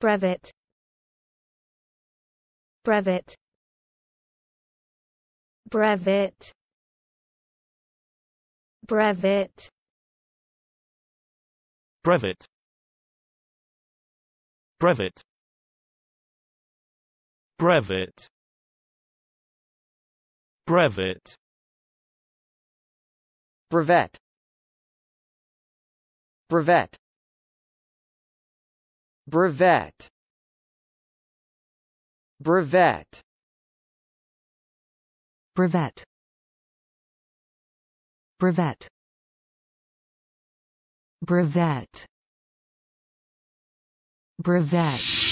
Brevet. Brevet. Brevet. Brevet. Brevet. Brevet. Brevet. Brevet. Brevet. Brevet. Brevet. Brevet. Brevet. Brevet. Brevet. Brevet.